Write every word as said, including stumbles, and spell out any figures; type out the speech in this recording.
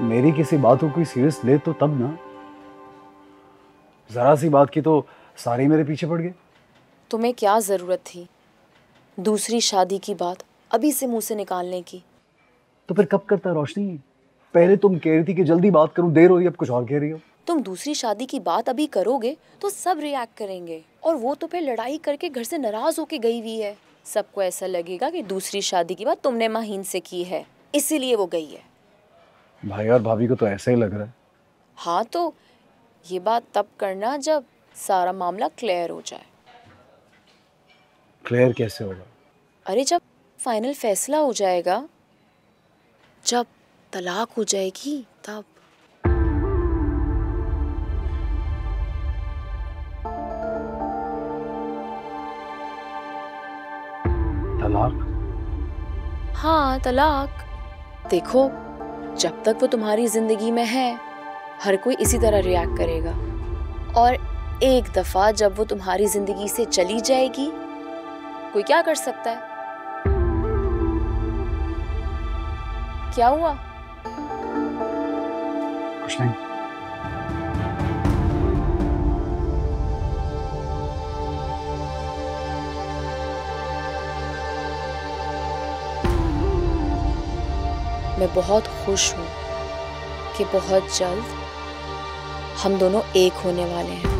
मेरी किसी बात को कोई सीरियस ले तो तब ना, जरा सी बात की तो सारे मेरे पीछे पड़ गए। तुम्हें क्या जरूरत थी दूसरी शादी की बात अभी से मुंह से निकालने की? तो फिर कब करता रोशनी? पहले तुम कह रही थी कि जल्दी बात करूं, देर हो रही, अब कुछ और कह रही हो। तुम दूसरी शादी की बात अभी करोगे तो सब रिएक्ट करेंगे, और वो तो फिर लड़ाई करके घर से नाराज होके गई हुई है। सबको ऐसा लगेगा कि दूसरी शादी की बात तुमने महीन से की है, इसीलिए वो गई है। भाई और भाभी को तो ऐसा ही लग रहा है। हाँ, तो ये बात तब करना जब सारा मामला क्लियर हो जाए। क्लियर कैसे होगा? अरे जब फाइनल फैसला हो जाएगा, जब तलाक हो जाएगी तब। तलाक? हाँ, तलाक। देखो, जब तक वो तुम्हारी जिंदगी में है हर कोई इसी तरह रिएक्ट करेगा, और एक दफा जब वो तुम्हारी जिंदगी से चली जाएगी कोई क्या कर सकता है? क्या हुआ? कुछ नहीं। मैं बहुत खुश हूँ कि बहुत जल्द हम दोनों एक होने वाले हैं।